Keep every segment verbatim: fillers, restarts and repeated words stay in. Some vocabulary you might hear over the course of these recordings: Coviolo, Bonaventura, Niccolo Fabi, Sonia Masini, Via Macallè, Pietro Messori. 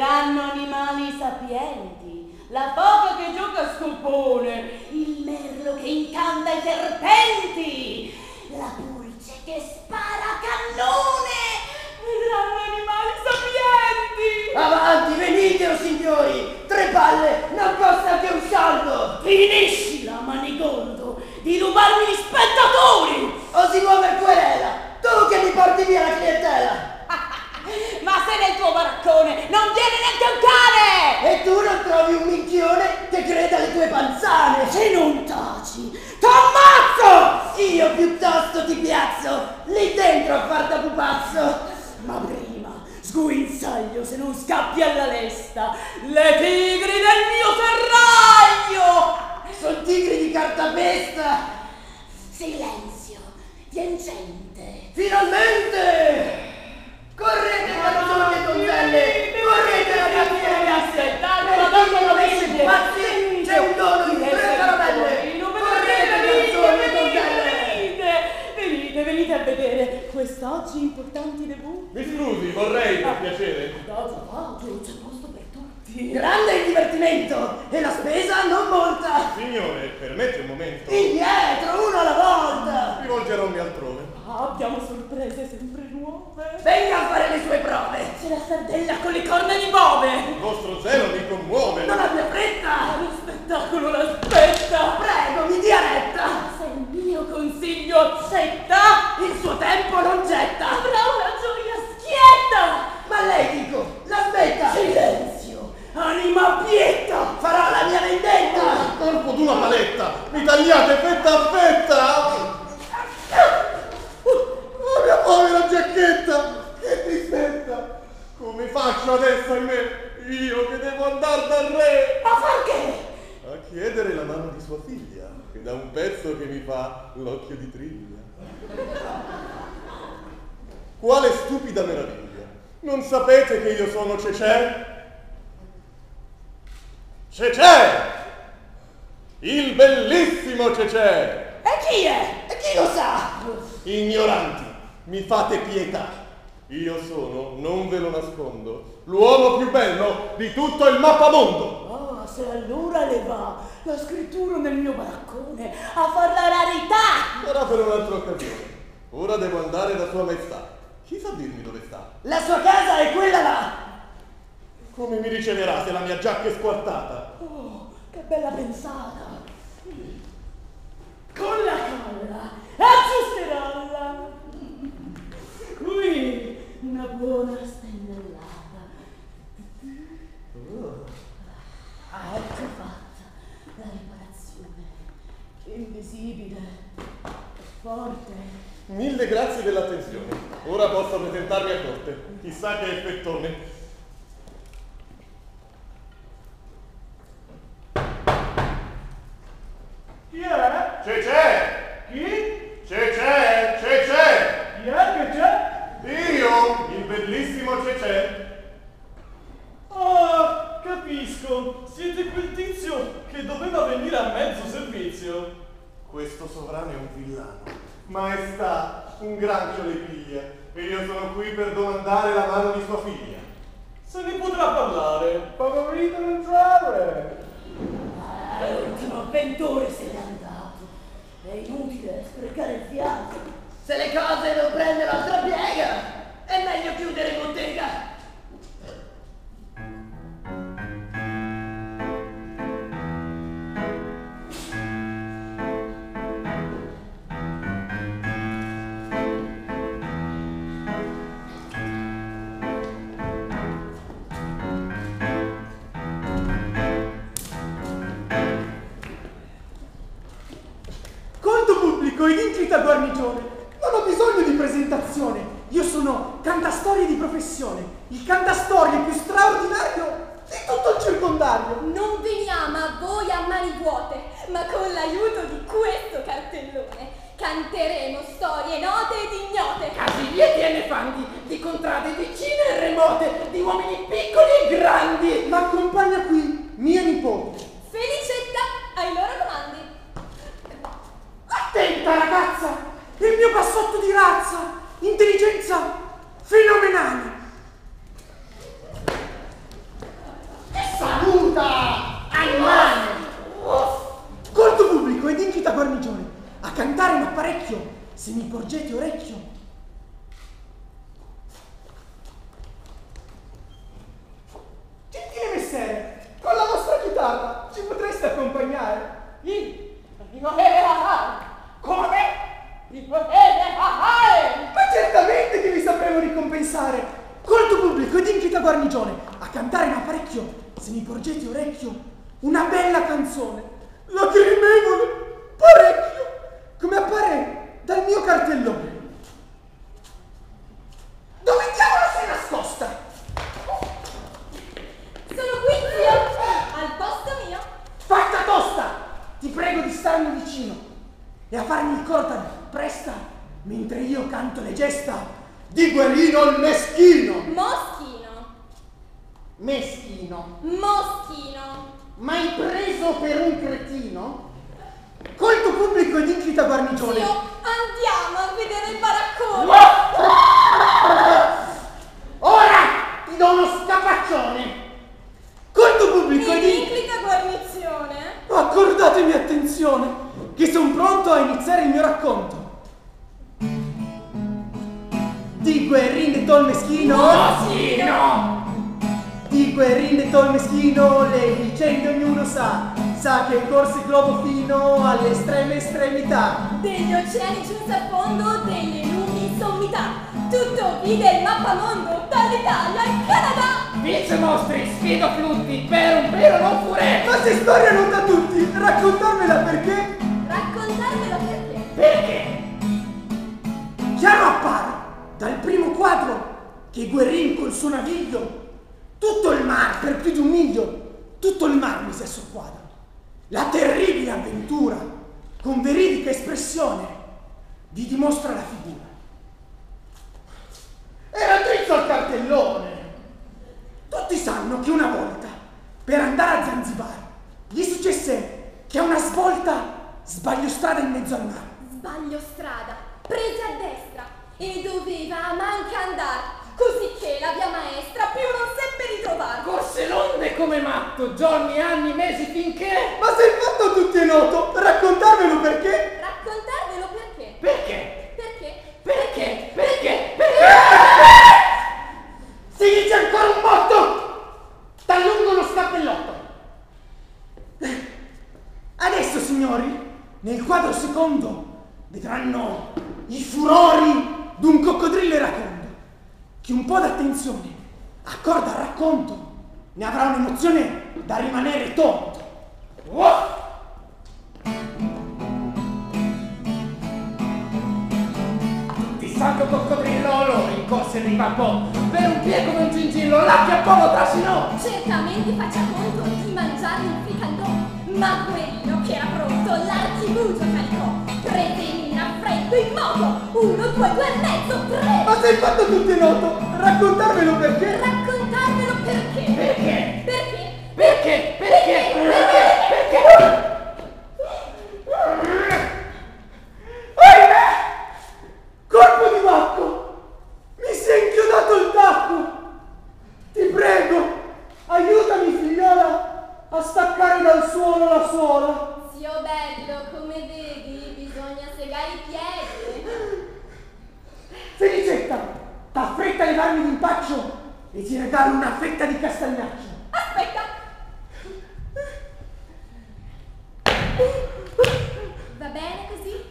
saranno animali sapienti, la foca che gioca a scopone, il merlo che incanta i serpenti, la pulce che spara a cannone, verranno animali sapienti! Avanti, venite, o oh signori! Tre palle non costa che un saldo! Finiscila, manicondo, di rubarmi gli spettatori! O si muove querela! Tu che mi porti via la clientela! Ma se nel tuo baraccone non viene neanche un cane! E tu non trovi un minchione che creda alle tue panzane! Se non taci, t'ammazzo! Io piuttosto ti piazzo, lì dentro a far da pupazzo! Ma prima, sguinzaglio se non scappi alla lesta, le tigri del mio serraglio! Sono tigri di cartapesta! Silenzio, vien gente! Finalmente! Correte, ragazzi e donzelle! Correte, ragazzi e ragazze! Per chi pazzi c'è un dono di tre caramelle! Correte, ragazzi e donzelle! Venite, venite a vedere quest'oggi importanti debut! Mi scusi, vorrei, per piacere! No, no, c'è posto per tutti! Grande il divertimento! E la spesa non molta! Signore, permette un momento! Indietro, uno alla volta! Rivolgeronmi altrove! Ah, abbiamo sorprese sempre nuove. Venga a fare le sue prove. C'è la sardella con le corna di bove. Il vostro zelo mi commuove. Non abbia fretta. Lo spettacolo l'aspetta. Prego, mi dia retta. Se il mio consiglio accetta, il suo tempo non getta. Avrà una gioia schietta. Ma lei, dico, la smetta. Silenzio, anima pietta. Farò la mia vendetta. Il corpo d'una paletta. Mi tagliate fetta a fetta. La mia povera giacchetta che mi spetta, come faccio adesso ahimè, io che devo andare dal re? Ma far che? A chiedere la mano di sua figlia, che da un pezzo che mi fa l'occhio di triglia. Quale stupida meraviglia, non sapete che io sono Cecè? Cecè! Il bellissimo Cecè! E chi è? E chi lo sa? Ignoranti, mi fate pietà. Io sono, non ve lo nascondo, l'uomo più bello di tutto il mappamondo. Ah, se allora le va la scrittura nel mio baraccone a far la rarità. Sarà per un'altra occasione. Ora devo andare da sua maestà. Chi sa dirmi dove sta? La sua casa è quella là. Come mi riceverà se la mia giacca è squartata? Oh, che bella pensata. Con la colla aggiusterò qui una buona spennellata. Oh. Ah, ecco fatta la riparazione. Invisibile, forte. Mille grazie dell'attenzione. Ora posso presentarmi a corte. Chissà che effettone. Chi è? Cecè! Chi? Cecè! Cecè! Chi è che c'è? Dio! Il bellissimo Cecè! Ah, capisco! Siete quel tizio che doveva venire a mezzo servizio! Questo sovrano è un villano, maestà, un granchio le piglia, e io sono qui per domandare la mano di sua figlia. Se ne potrà parlare! Favorito entrare! L'ultimo avventore se n'è andato, è inutile sprecare il fiato. Se le cose non prendono altra piega, è meglio chiudere bottega. Guarnigione, non ho bisogno di presentazione, io sono cantastorie di professione, il cantastorie più straordinario di tutto il circondario. Non veniamo a voi a mani vuote, ma con l'aiuto di questo cartellone canteremo storie note ed ignote, casiglie di elefanti, di contrade vicine e remote, di uomini piccoli e grandi. Ma accompagna qui mia nipote Felicetta ai loro comandi. Attenta ragazza, il mio passotto di razza, intelligenza fenomenale. punta animale! Corto pubblico ed invita Guarnigione a cantare un apparecchio, se mi porgete orecchio. Gentile messere, con la vostra chitarra ci potreste accompagnare? Io, io, come? Ma certamente che vi sapremo ricompensare! Colto pubblico ed invita Guarnigione a cantare un apparecchio, se mi porgete orecchio, una bella canzone, la che rimevole parecchio, come appare dal mio cartellone. Dove diavolo sei nascosta? Sono qui, zio, al posto mio. Fatta tosta, ti prego di starmi vicino e a farmi il cortado, presta, mentre io canto le gesta di Guerino il meschino! Moschino! Meschino! Moschino! Mai preso per un cretino? Colto pubblico ed invita Guarnigione! Zio, andiamo a vedere il baraccone! Ora ti do uno scapaccione! Colto pubblico ed invita Guarnigione! Accordatemi attenzione, che sono pronto a iniziare il mio racconto! Di Guerrinetto il meschino, moschino! Di Guerrinetto il meschino, le vicende ognuno sa, sa che corse il globo fino all'estrema estremità. Degli oceani giunse al fondo, degli lumi sommità, tutto vide il mappamondo, dall'Italia al Canada. Vince mostri, sfido flutti, per un vero non pure. Ma se storia non da tutti, raccontarmela perché? Raccontarmela perché? Perché? Chiaro appare dal primo quadro che Guerrin col suo naviglio tutto il mar per più di un miglio, tutto il mar mise a soqquadro la terribile avventura, con veridica espressione vi dimostra la figura. Era dritto al cartellone. Tutti sanno che una volta per andare a Zanzibar gli successe che a una svolta sbagliò strada in mezzo al mare. Sbagliò strada, prese a destra e doveva manca andar, così che la via maestra più non seppe ritrovar. Corse l'onde come matto, giorni, anni, mesi, finché... Ma se il fatto tutti è noto, raccontarvelo perché? Raccontarvelo perché? Perché? Perché? Perché? Perché? Perché? Perché? Si dice ancora un botto! T'allungo lo scappellotto! Adesso, signori, nel quadro secondo vedranno i furori d'un coccodrillo iracondo. Chi un po' d'attenzione accorda al racconto ne avrà un'emozione da rimanere tonto. Wow! Di sacco coccodrillo lo rincorse di babbo, per un piè come un gingillo l'acchiappò, lo trascinò. Certamente faccia conto di mangiare un fricandò, ma quello che era pronto l'archibugio caricò. Pretendì in affretto in moto, uno, due, due e mezzo, tre. Ma se il fatto tutto è noto, raccontarvelo perché? Raccontarvelo perché? Perché? Perché? Perché? Perché? Perché? Perché? Perché? Corpo di Bacco, mi si è inchiodato il tacco. Ti prego, aiutami figliola a staccare dal suolo la suola. Zio bello, come vedi, bisogna segare i piedi. Felicetta, t'affretta a levarmi d'impaccio e ti regalo una fetta di castagnaccio. Aspetta! Va bene così?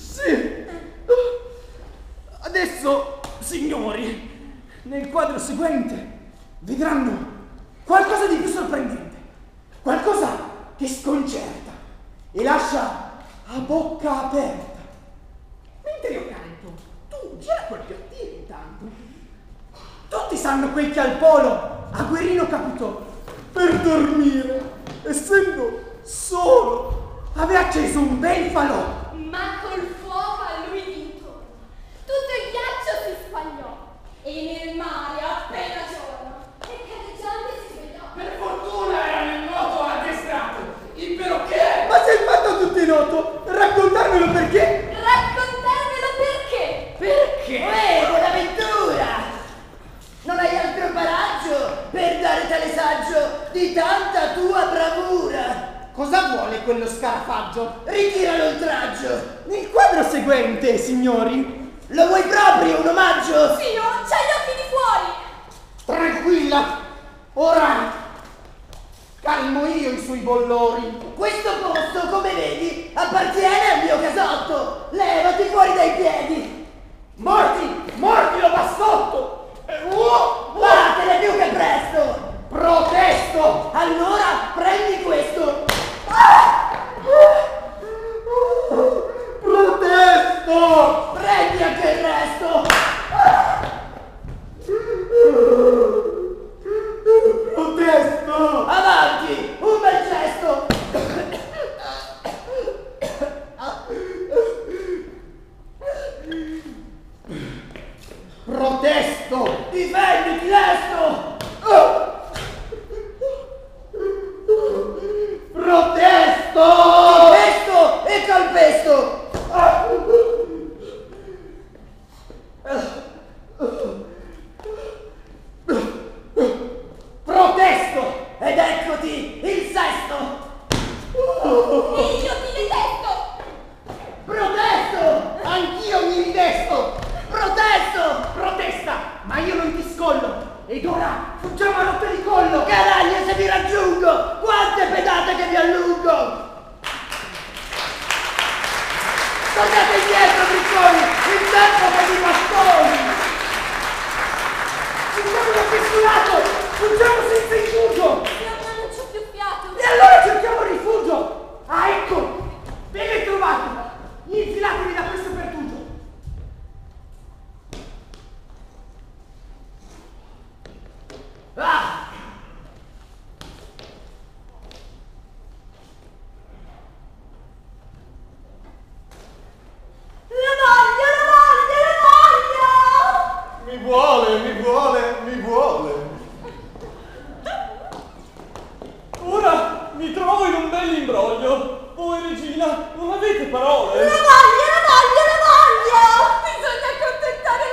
Sì! Adesso, signori, nel quadro seguente vedranno qualcosa di più sorprendente, qualcosa che sconcerta e lascia a bocca aperta. Mentre io canto, tu gira quel piattino intanto. Tutti sanno quel che al polo a Guerrino capitò. Per dormire, essendo solo, aveva acceso un bel falò. Ma col fuoco a lui d'intorno tutto il ghiaccio si spagliò e nel mare appena giorno e careggiante si svegliò. Per fortuna era nel nuoto addestrato. Il perocchè. Ma se il fatto tutto è noto, raccontarmelo perché? Raccontarmelo perché? Perché? Uè, Bonaventura! Non hai altro coraggio per dare tale saggio di tanta è quello scarafaggio? Ritira l'oltraggio! Nel quadro seguente, signori, lo vuoi proprio un omaggio? Sì, io non c'ho gli occhi di fuori! Tranquilla! Ora calmo io i suoi bollori! Questo posto, come vedi, appartiene al mio casotto! Levati fuori dai piedi! Morti! Morti lo bassotto! Oh, vattene più che presto! Protesto! Allora prendi questo! Ah! Protesto! Prendi anche il resto! Ah! Protesto! Avanti! Un bel gesto! Protesto! Difenditi lesto! Oh! Protesto! Protesto e calpesto! Protesto! Ed eccoti il sesto! Io ti ridesto! Protesto! Anch'io mi ridesto! Protesto! Protesta! Ma io non ti scollo! Ed ora fuggiamo a rotta di collo! Caragna se vi raggiungo! Quante pedate che vi allungo! Tornate indietro, bricconi! Il tempo che vi bastoni! Fuggiamo da pistolato! Fuggiamo senza indugio! Io non c'ho più fiato! E allora cerchiamo rifugio! Ah, ecco! Ve ne trovate! Infilatevi da questo pertugio! Ah! La voglia, la voglia, la voglia! Mi vuole, mi vuole, mi vuole! Ora mi trovo in un bel imbroglio! Voi regina, non avete parole! La voglia, la voglia, la voglia! Bisogna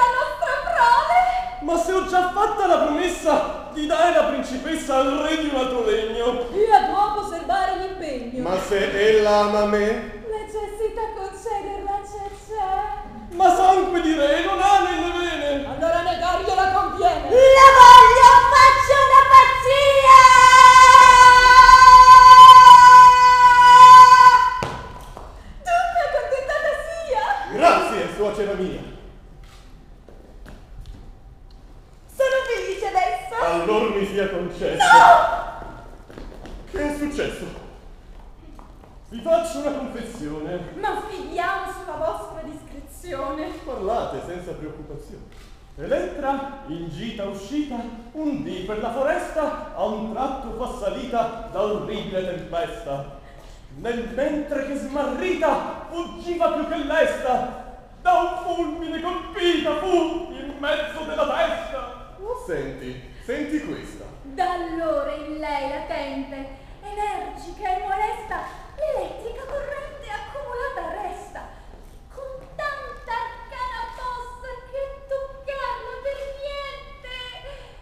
accontentare la nostra prole! Ma se ho già fatta la promessa di dare la principessa al re di un altro legno. Io dopo osservare l'impegno. Ma se ella ama me? Necessita concederla, c'è c'è. Ma sangue di re non ha nelle vene. Allora negargliela conviene. La voglio, faccio una pazzia! Dunque accontentata sia. Grazie, suocera mia. Allora mi sia concesso. No! Che è successo? Vi faccio una confessione. Ma fidiamo sulla vostra discrezione. Parlate senza preoccupazione. Ed entra, in gita uscita, un dì per la foresta, a un tratto fa salita da orribile tempesta. Nel mentre che smarrita fuggiva più che lesta, da un fulmine colpita fu in mezzo della testa. Oh, senti. Senti questa. Da allora in lei latente, energica e molesta, l'elettrica corrente accumulata resta, con tanta arcana posta che toccarla per niente.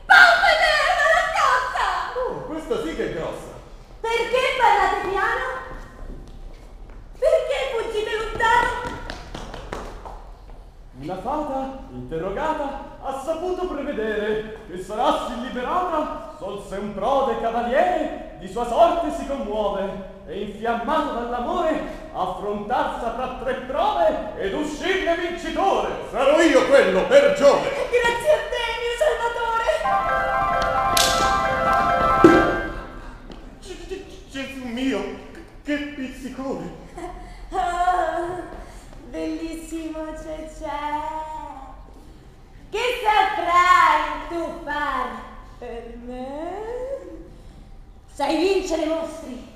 Pompa d'erba la cassa! Oh, questa sì che è grossa. Perché parlate piano? Perché fuggite lontano? Una fata, interrogata, ha saputo prevedere che sarà sì liberata, sol se un prode cavaliere di sua sorte si commuove e infiammato dall'amore affrontar saprà tre prove ed uscirne vincitore. Sarò io quello per Giove. Grazie a te, mio salvatore. Gesù mio, che pizzicone. Oh, bellissimo Cecè. Che saprai tu far per me? Sai vincere mostri,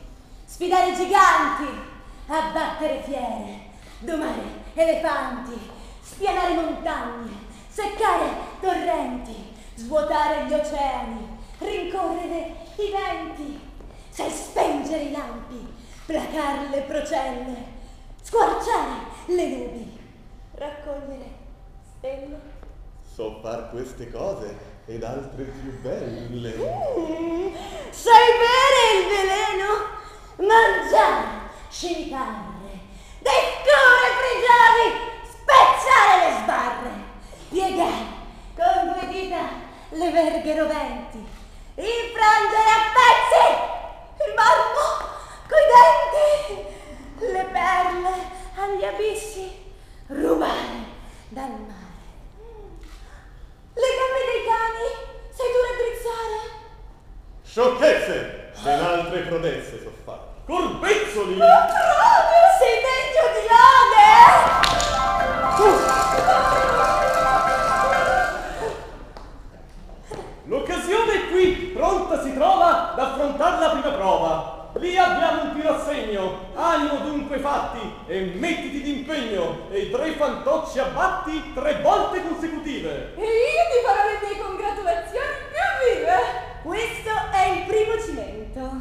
sfidare giganti, abbattere fiere, domare elefanti, spianare montagne, seccare torrenti, svuotare gli oceani, rincorrere i venti. Sai spengere i lampi, placare le procelle, squarciare le nubi, raccogliere stelle. So far queste cose ed altre più belle. Mm, sai bere il veleno, mangiare scimitarre, descorre prigioni, spezzare le sbarre, piegare con due dita le verghe roventi, infrangere a pezzi il marmo coi denti, le perle agli abissi, rubare dal mare. Le gambe dei cani sei tu a drizzare? Sciocchezze, ben altre prodezze so fare. Corbezzoli! Oh, proprio sei degno di lode! Uh. L'occasione è qui, pronta si trova ad affrontar la prima prova. Lì abbiamo un tiro a segno, animo dunque fatti e mettiti d'impegno e i tre fantocci abbatti tre volte consecutive. E io ti farò le mie congratulazioni più vive! Questo è il primo cimento.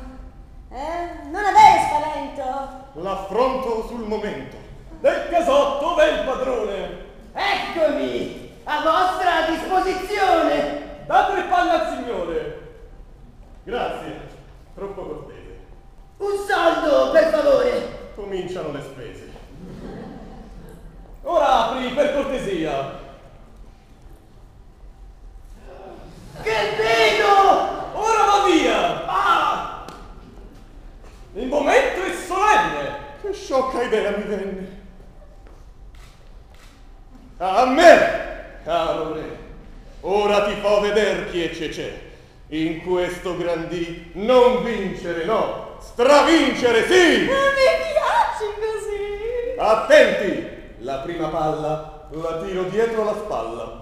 Eh? Non avere spavento! L'affronto sul momento. Nel casotto v'è il padrone. Eccomi, a vostra disposizione. Date le palle al signore. Grazie, troppo cortese. Un soldo, per favore. Cominciano le spese. Ora apri, per cortesia. Che vedo! Ora va via! Ah! Il momento è solenne! Che sciocca idea mi venne! A me, caro re, ora ti fo veder chi è Cecè. In questo grandì non vincere, no, stravincere, sì! Mi piaci così! Attenti! La prima palla la tiro dietro la spalla.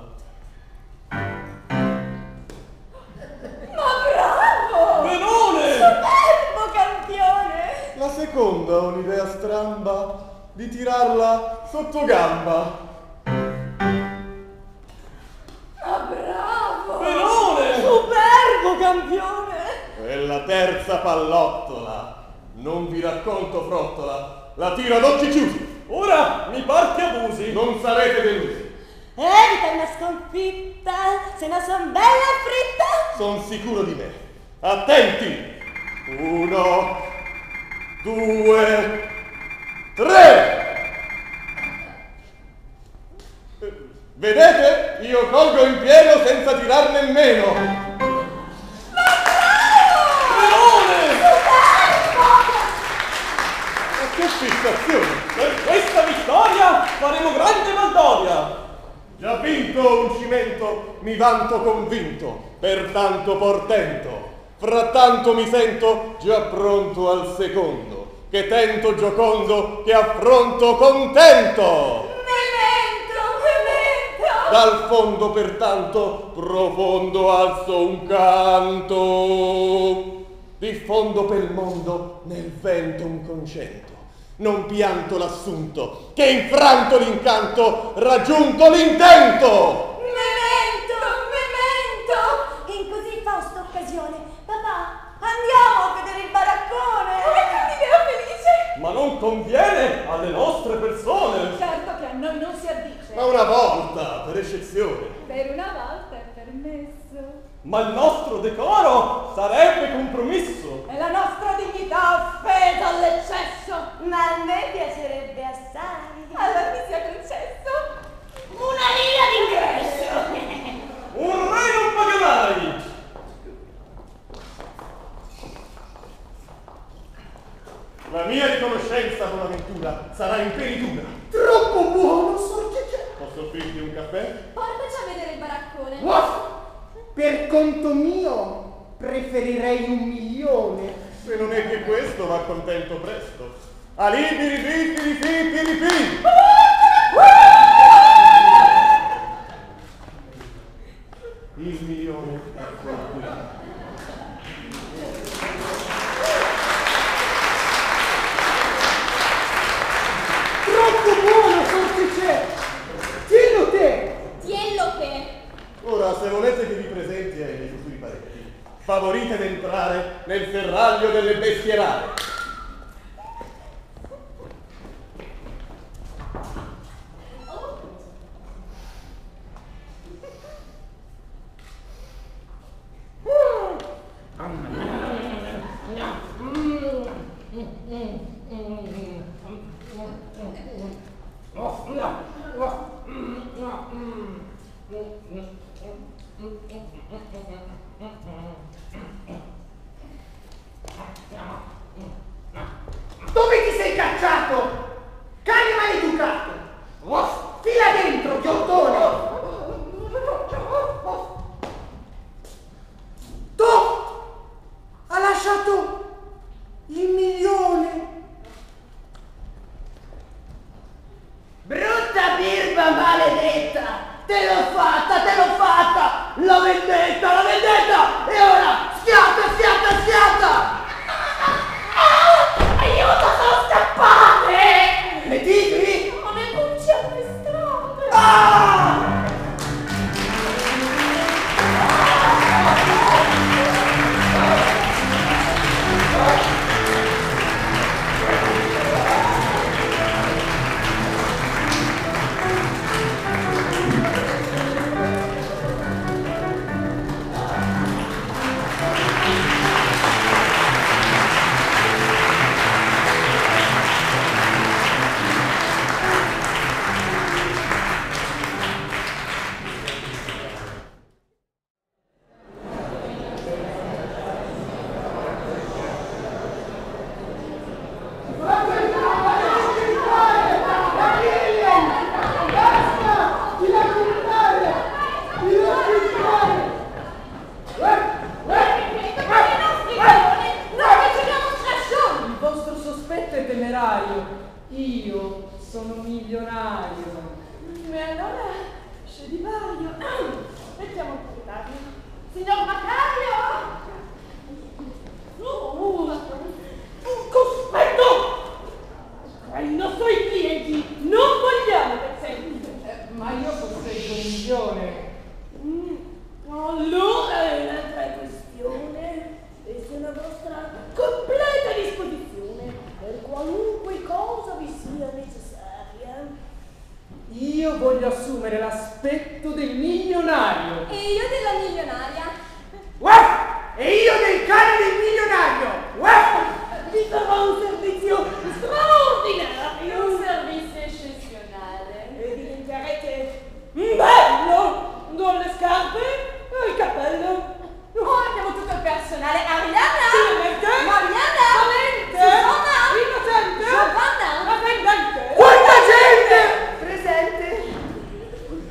La seconda ho un'idea stramba di tirarla sotto gamba. Ah, bravo! Verone! Superbo campione! E la terza pallottola, non vi racconto frottola, la tiro ad occhi chiusi. Ora mi par che abusi, non sarete delusi. Evita una sconfitta, se non son bella fritta. Son sicuro di me. Attenti! Uno... due, tre! Vedete? Io colgo in pieno senza tirar nemmeno! Ma bravo! Che fissazione! Per questa vittoria faremo grande baldoria! Già vinto un cimento, mi vanto convinto, pertanto portento. Frattanto mi sento già pronto al secondo, che tento giocondo, che affronto contento. Memento, memento. Dal fondo pertanto profondo alzo un canto. Diffondo pel mondo nel vento un concento. Non pianto l'assunto, che infranto l'incanto, raggiunto l'intento. Andiamo a vedere il baraccone! Ecco un'idea felice! Ma non conviene alle nostre persone! Certo che a noi non si addice! Ma una volta, per eccezione! Per una volta è permesso! Ma il nostro decoro sarebbe compromesso! E la nostra dignità offesa all'eccesso! Ma a me piacerebbe assai! Allora mi sia concesso! Una lira d'ingresso! Un re non paga mai! La mia riconoscenza, Bonaventura, sarà in peritura. Troppo buono, so che c'è. Posso offrirti un caffè? Portaci a vedere il baraccone. What? Per conto mio, preferirei un milione. Se non è che questo, va contento presto. Alibiri, bibiri, bibiri, bibiri. Il milione è calcolato. Buono, sorticè! Tienilo te! Tienilo te! Ora, se volete che vi presenti ai miei futuri parenti, favorite ad entrare nel ferraglio delle bestie rare. Oh. Mm. Mm. Mm. Mm. Mm. questione. Mm, allora è un'altra questione e sono a vostra completa disposizione per qualunque cosa vi sia necessaria. Io voglio assumere l'aspetto del milionario. E io della milionaria. Uff! E io del cane del milionario. Uff! Vi farò un servizio straordinario. Un servizio eccezionale. E diventerete bello! Non le scarpe e il cappello. Oh, abbiamo tutto il personale. Ariana! Silente! Mariana! Valente! Giovanna! Innocente! Giovanna! Attendente! Quanta gente! Presente!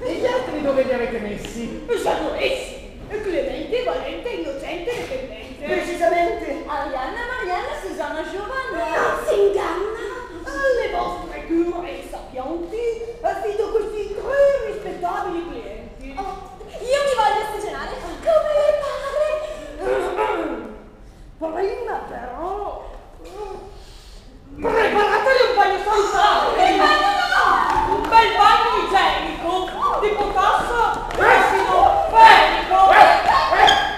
E gli altri dove li avete messi? Sono essi! Clemente, Valente, Innocente e Pendente! Precisamente! Ariana, Mariana, Susanna, Giovanna! Non si inganna! Alle vostre cure e sapienti affido questi tre rispettabili clienti. Oh, io mi voglio stagionare come pare. Prima però preparateli un bagno salutare. No, no, no, un bel bagno igienico di potasso e sinofenico.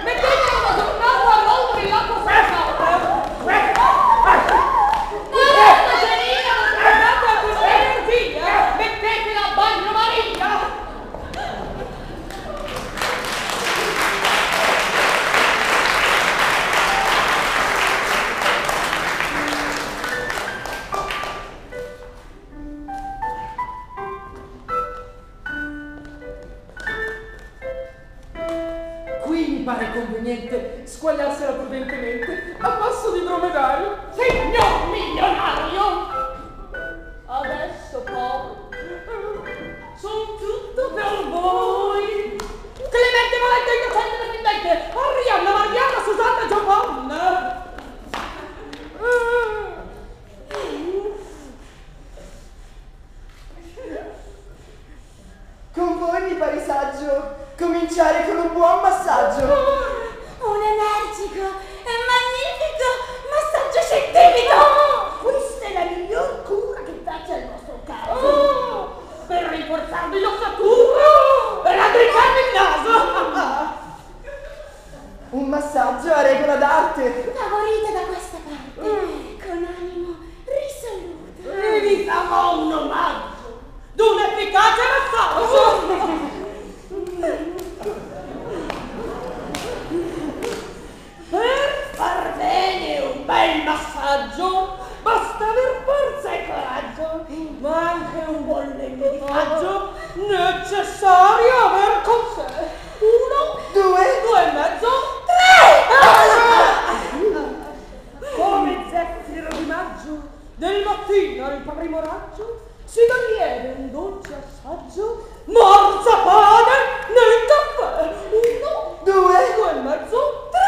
Mettete una giornata a rompere l'acqua salutare. No, stagianina, una giornata con l'energia. Mettetela a bagno Maria. Pare conveniente squagliarsela prudentemente a passo di dromedario. Signor milionario! Adesso poi sono tutto per voi. Clemente, Valente, Innocente, Dependente, Arianna, Mariana, Susanna, Giovanna. Con voi mi pare saggio cominciare con un buon massaggio. Oh, un energico e magnifico massaggio scientifico. Oh, questa è la miglior cura che faccia il vostro caso. Oh, per rinforzarvi l'ossatura, per raddrizzarvi il naso. Un massaggio a regola d'arte. Favorite da questa parte, mm. con animo risoluto. E vi farò un omaggio d'un efficace massaggio. Oh. Per far bene un bel massaggio basta aver forza e coraggio, ma anche un buon lenguaggio necessario aver con sé. Uno, due, due e mezzo, tre! Come zeffiro di maggio, del mattino al primo raggio, si dà lieve un dolce assaggio, marzapane nel caffè. Uno, due, due e mezzo, tre!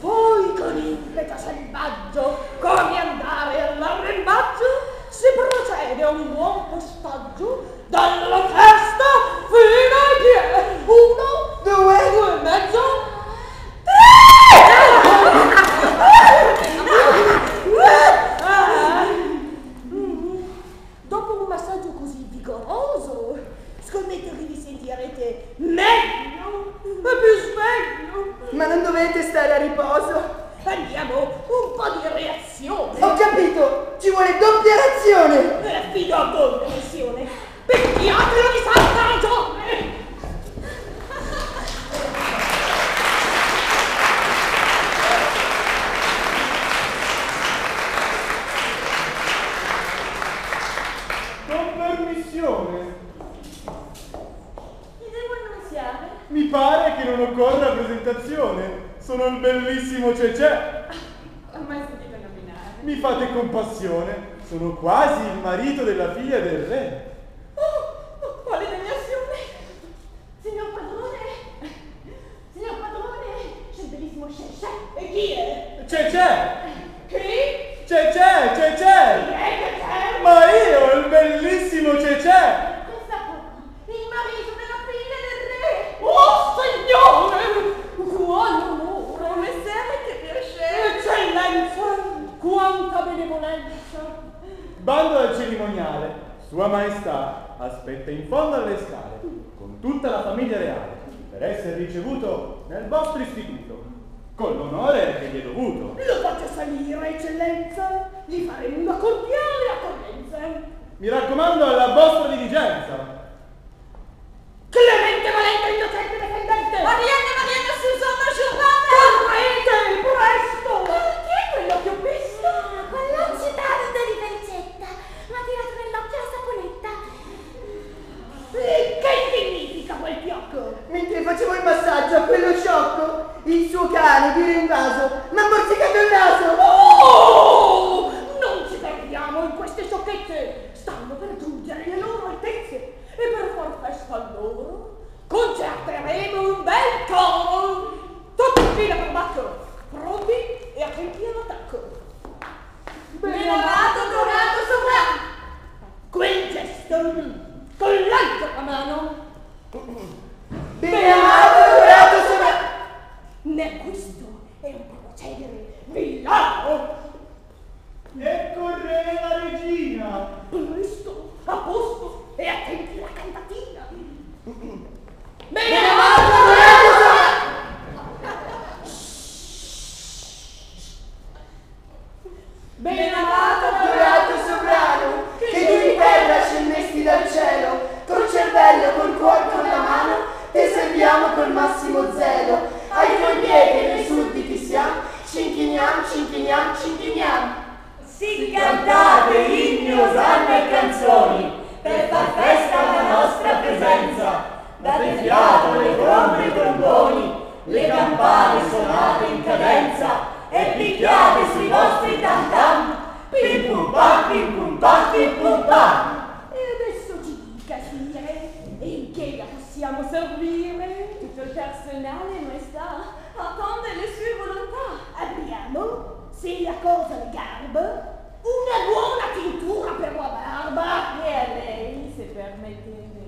Poi con impeto selvaggio, come andare all'arrembaggio, si procede a un buon postaggio, dalla testa fino ai piedi. Uno, due, due e mezzo, tre! Dopo un massaggio così vigoroso, scommetto che vi sentirete meglio e più sveglio. Ma non dovete stare a riposo. Andiamo un po' di reazione. Ho capito, ci vuole doppia reazione. Me la fido a voi la missione. Picchiatelo di santa ragione. Chi devo annunziare? Mi pare che non occorra presentazione. Sono il bellissimo Cecè. Ho mai sentito nominare. Mi fate compassione. Sono quasi il marito della figlia del re. Oh, oh, quale degnazione! Signor padrone! Signor padrone! C'è il bellissimo Cecè. E chi è? Cecè! Chi? Cecè, Cecè! Cecè! Ma io, il bellissimo Cecè! Questa qua, il marito della figlia del re! Oh, signore! Quale onore! Un essere che piacere! Eccellenza! Quanta benevolenza! Bando al cerimoniale! Sua maestà Maestà aspetta in fondo alle scale con tutta la famiglia reale per essere ricevuto nel vostro istituto con l'onore che gli è dovuto. Lo faccio salire, eccellenza, gli faremo una cordiale accoglienza. Mi raccomando alla vostra diligenza. Clemente Valente, innocente difendente! Arianna, Marianna, Susanna, Giovanna! Correte, presto! Ma chi è quello che ho visto? Ah, quell'occitante di Vergetta! Ma tirato nell'occhio la saponetta! E che significa quel fiocco? Mentre facevo il massaggio a quello sciocco, il suo cane di rinvaso mi ha morsicato il naso! Oh! Non ci perdiamo in queste sciocchezze! Stanno per giungere le loro altezze! E per far festa a loro concerteremo un bel coro! Tutti in fila per bacco, pronti e attenti all'attacco! Benamato, donato, sopra! Quel gesto, con l'altra mano! Benamato, donato, sopra! Ne questo è un procedere villano! E correva la regina! Presto, a posto! E attenti la cantatina! Bene, amato, Bene, amato, dorato sovrano, che tu di terra scendesti dal cielo, col cervello, col cuore, con la mano, te serviamo col massimo zelo. Ai tuoi piedi noi sudditi siamo, ci inchiniamo, ci inchiniamo, ci inchiniamo. Si cantate inni, osanne e canzoni, per far festa alla nostra presenza, date fiato le trombe e i tromboni, le campane suonate in cadenza, e picchiate sui vostri tam-tam, pim pum pa, pim pum pa, pim pum pa. E adesso ci dica, signore, in che la possiamo servire? Tutto il personale, maestà, attende le sue volontà. Abbiamo, se la cosa le garba, una buona tintura per la barba! E a lei, se permettete,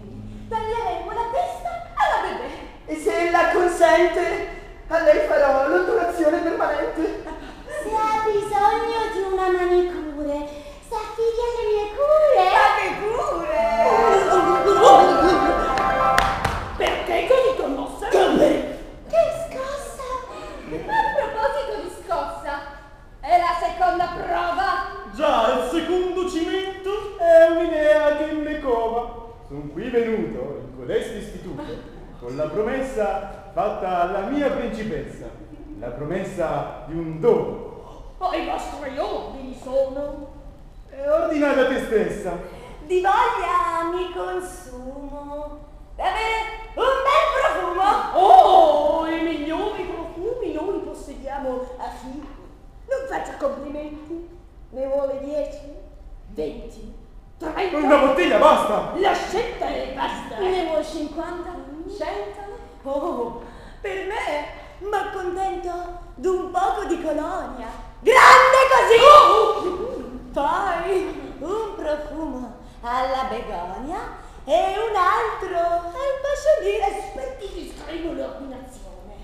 taglieremo la testa alla bebè! E se la consente, a lei farò l'odorazione permanente! Se ha bisogno di una manicure, si affidi alle mie cure! Ma che cure! Perché così commossa? Che scossa! A proposito di scossa, è la seconda prova! Già, il secondo cimento è un'idea che me cova. Sono qui venuto in codesto istituto con la promessa fatta alla mia principessa, la promessa di un dono. Oh, i vostri ordini sono? E ordinate a te stessa. Di voglia mi consumo per avere un bel profumo. Oh, i migliori profumi noi li possediamo a fianco. Non faccia complimenti. Ne vuole dieci, venti, trenta... Una bottiglia, basta! La scelta è basta! Ne vuole cinquanta, cento? Oh, per me mi accontento d'un poco di colonia. Grande così! Oh! Poi un profumo alla begonia e un altro al pasciolino. Aspetti che scrivo l'ordinazione.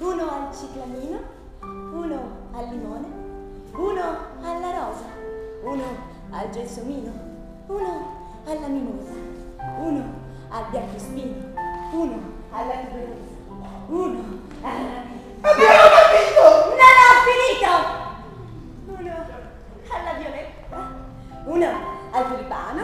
Uno al ciclamino, uno al limone, uno alla rosa, uno al gelsomino, uno alla mimosa, uno al biancospino, uno alla tuberosa, uno alla... Abbiamo capito! Non ho finito! Uno alla violetta, uno al tulipano,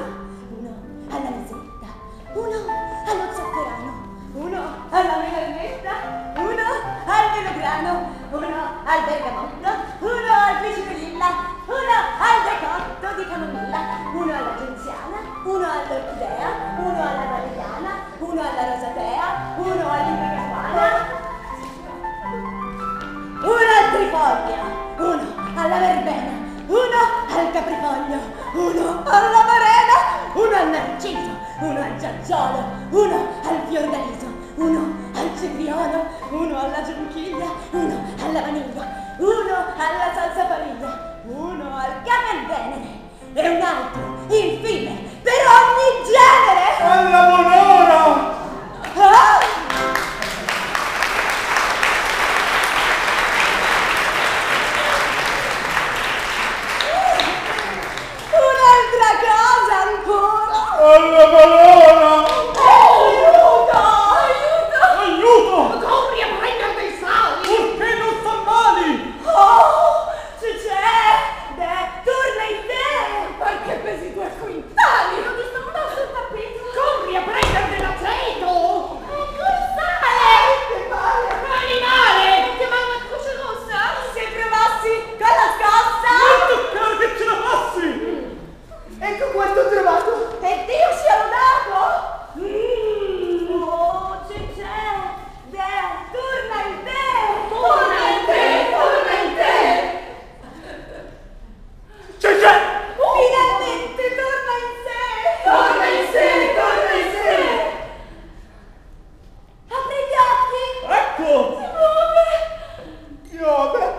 uno alla rosetta, uno allo zafferano, uno alla melanetta, uno al melograno, uno al bergamotto, uno al piscicolilla, uno al decotto di camomilla, uno alla genziana, uno all'orchidea, uno alla valeriana, uno alla rosatea, uno all'imbricapana, uno al trifoglio, uno alla verbena, uno al caprifoglio, uno alla morena, uno al narciso, uno al giazzolo, uno al fiordaliso, uno al cetriolo, uno alla gionchiglia, uno alla vaniglia, uno alla salsa famiglia, uno al camelvenere e un altro, infine, per ogni genere! Alla buon'ora! Ah! Una Alla Madonna! Aiuto! Aiuto! Aiuto! Copri a prendere dei sali! Perché non sta male? Oh! C'è! Beh, torna in te! Perché pesi due quintali? Non ti sto mosso il tappeto! Copri a prendere dell'aceto! Ecco il sale! Che male! Animale! Che male la croce rossa? Se provassi con la scossa! Non toccare che ce la passi! Mm. Ecco quanto ho trovato! E Dio sia lodato! Mm. Oh, c'è c'è! Beh, torna in te! Torna in te! Torna in te! C'è, c'è! Oh. Finalmente torna in sé! Torna in sé, torna in sé! Apri gli occhi! Ecco! Si muove! Piove!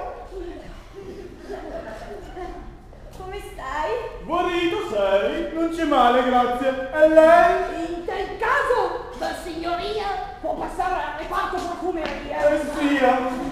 Come stai? Guarito sei? Non c'è male, grazie. E lei? In tal caso, la signoria può passare al reparto profumeria. Eh, sia!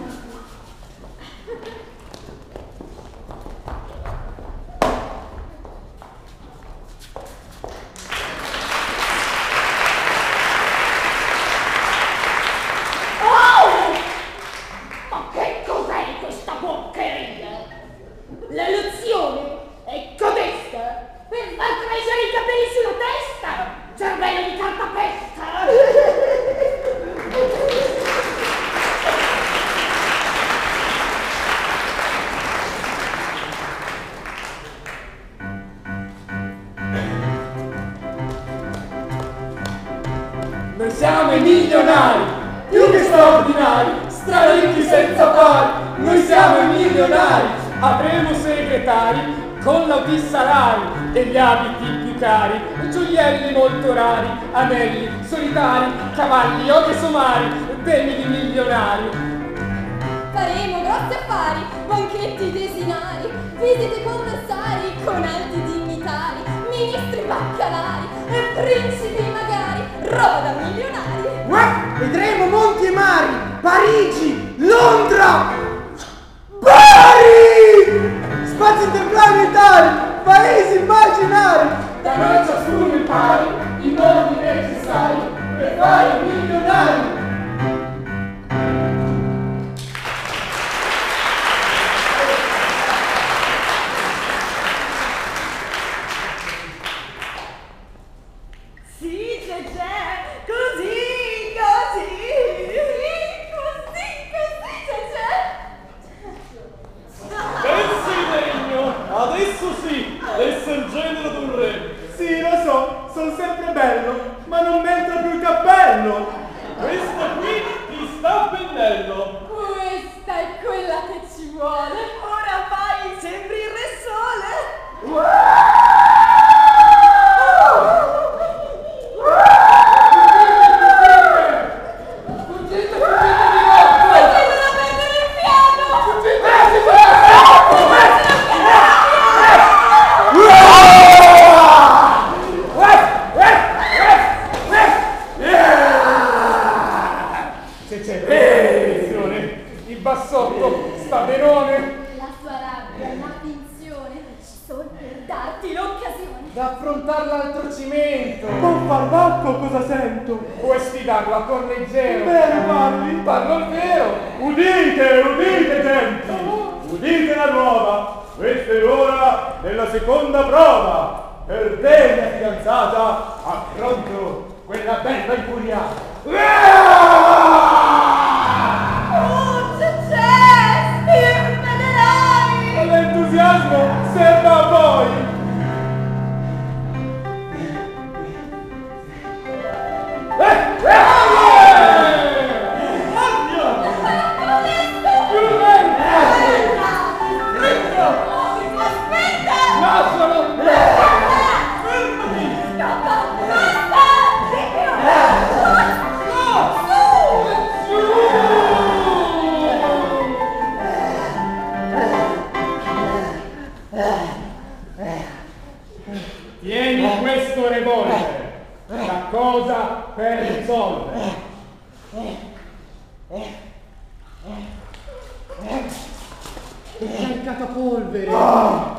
Polvere! Ah!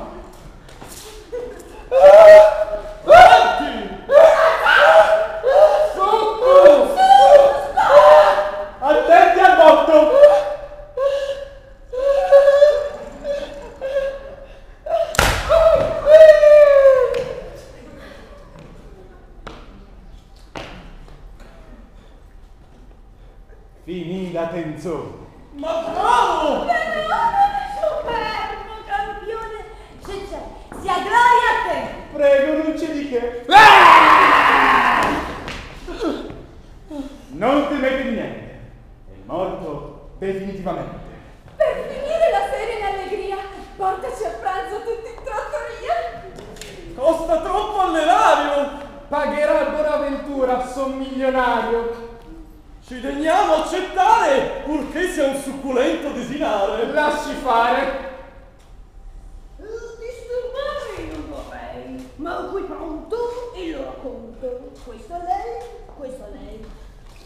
Ah! Ah! da Tenzò. Ma bravo! Ma no, superbo campione! Se c'è, sia gloria a te! Prego, non c'è di che! Ah! Non temete niente, è morto definitivamente. Per finire la serie in allegria, portaci a pranzo tutti in trattoria! Costa troppo all'erario! Pagherà Bonaventura, son milionario! Ci degniamo accettare, purché sia un succulento desinare! Lasci fare! Uh, disturbare non vorrei, ma ho qui pronto e lo racconto. Questo a lei, questo a lei.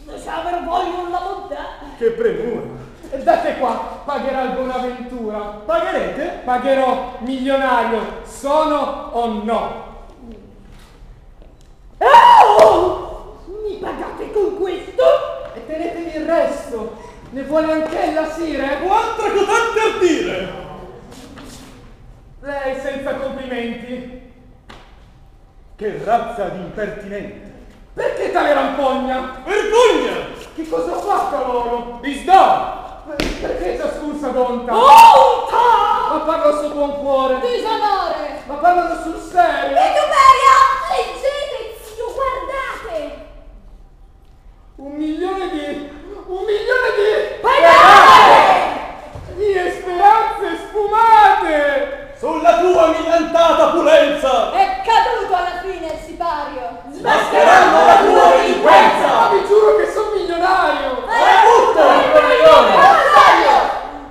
Lo sciavero vogliono la bontà! Che premura! Date qua, pagherà il Bonaventura. Pagherete? Pagherò, milionario, sono o no? Oh! Mi pagate con questo? E tenetevi il resto! Ne vuole anche ella, sire? O altre cos'altro a dire! Lei senza complimenti? Che razza di impertinente! Perché tale rampogna? Vergogna! Che cosa ho fatto loro? Disdò! Perché ciascun sa bontà? Bontà! Ma parlo sul buon cuore! Disonore! Ma parlo sul serio! Vituperio! Leggete, zio, guardate! Un milione di... Un milione di... Pagate! Mie speranze sfumate! Sulla tua millantata pulenza! È caduto alla fine il sipario! Smascheranno la tua delinquenza! Ma vi giuro che sono milionario! Ma è tutto un milione!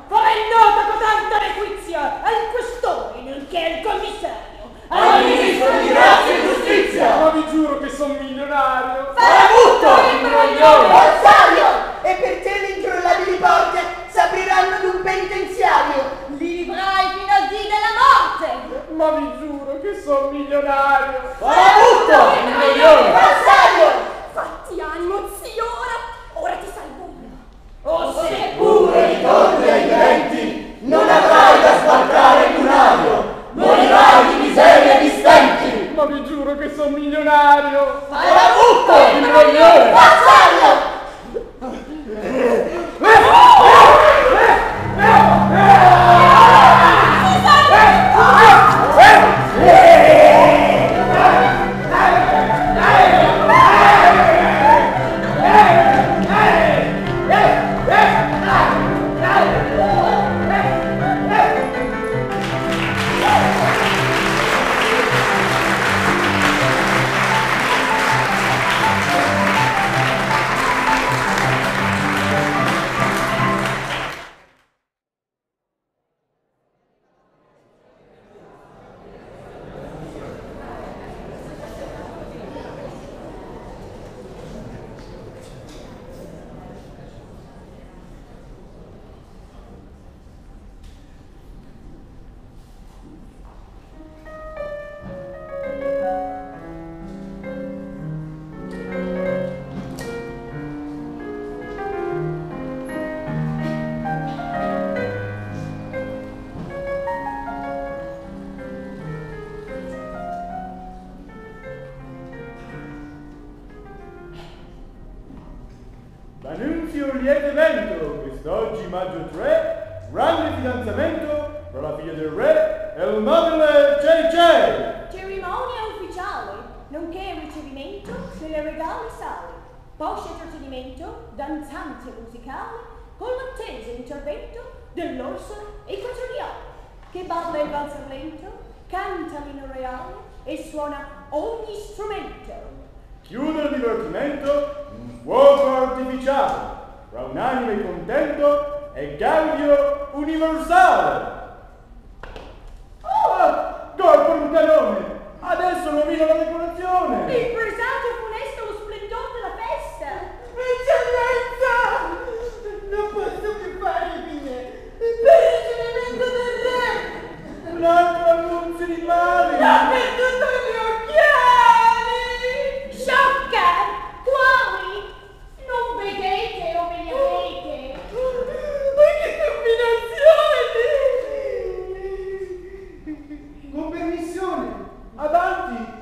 Come è nota con tanta requizia al questore, nonché al commissario, al ministro di grazia e giustizia! Ma vi giuro che sono milionario! Farà tutto il broglione! Orsario! E per te le incrollabili porte s'apriranno ad un penitenziario! Li vivrai fino al dì della morte! Ma vi giuro che sono milionario! Farà tutto il broglione! Orsario! Fatti animo, zio, ora! Ora ti salvo io! O se pure ritorni ai denti, non avrai da sbarcare in un aglio! Morirai di miseria e di stenti! Ma vi giuro che sono milionario! Farà tutto il milione!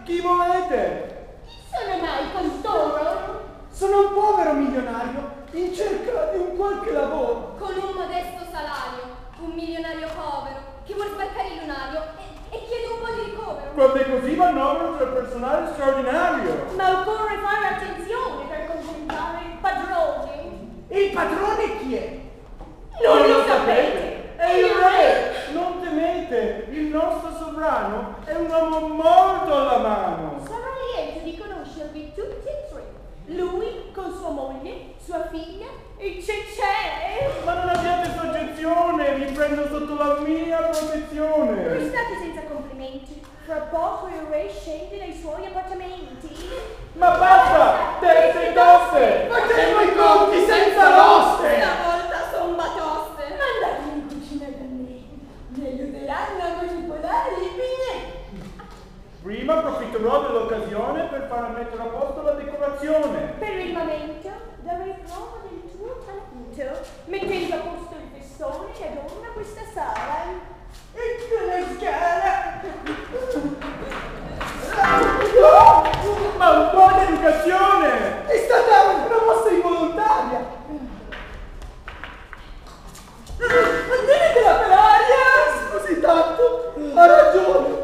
Chi volete? Chi sono mai costoro? Sono un povero milionario in cerca di un qualche lavoro. Con un modesto salario, un milionario povero che vuol sbarcare il lunario e, e chiede un po' di ricovero. Proprio così vanno per personale straordinario. Ma occorre fare attenzione per contentare il padrone. Il padrone chi è? Non, non lo sapete! È il re! Non temete, il nostro sovrano è un uomo morto alla mano. Sarò lieto di conoscervi tutti e tre. Lui con sua moglie, sua figlia e Cecè. Ma non abbiate soggezione, vi prendo sotto la mia protezione. Restate senza complimenti. Fra poco il re scende dai suoi appartamenti. Ma basta! Terze tosse! Facciamo i conti senza rosse! Una volta son batoste! Mandate in cucina da me! Mi aiuteranno a manipolare i pinetti! Prima approfitterò dell'occasione per far mettere a posto la decorazione! Per il momento darei prova del tuo talento, mettendo a posto il festone e adorna questa sala! Ecco la scala! Ma un po' di educazione! È stata una mossa involontaria! Andatela per aria! Scusi tanto! Ha ragione!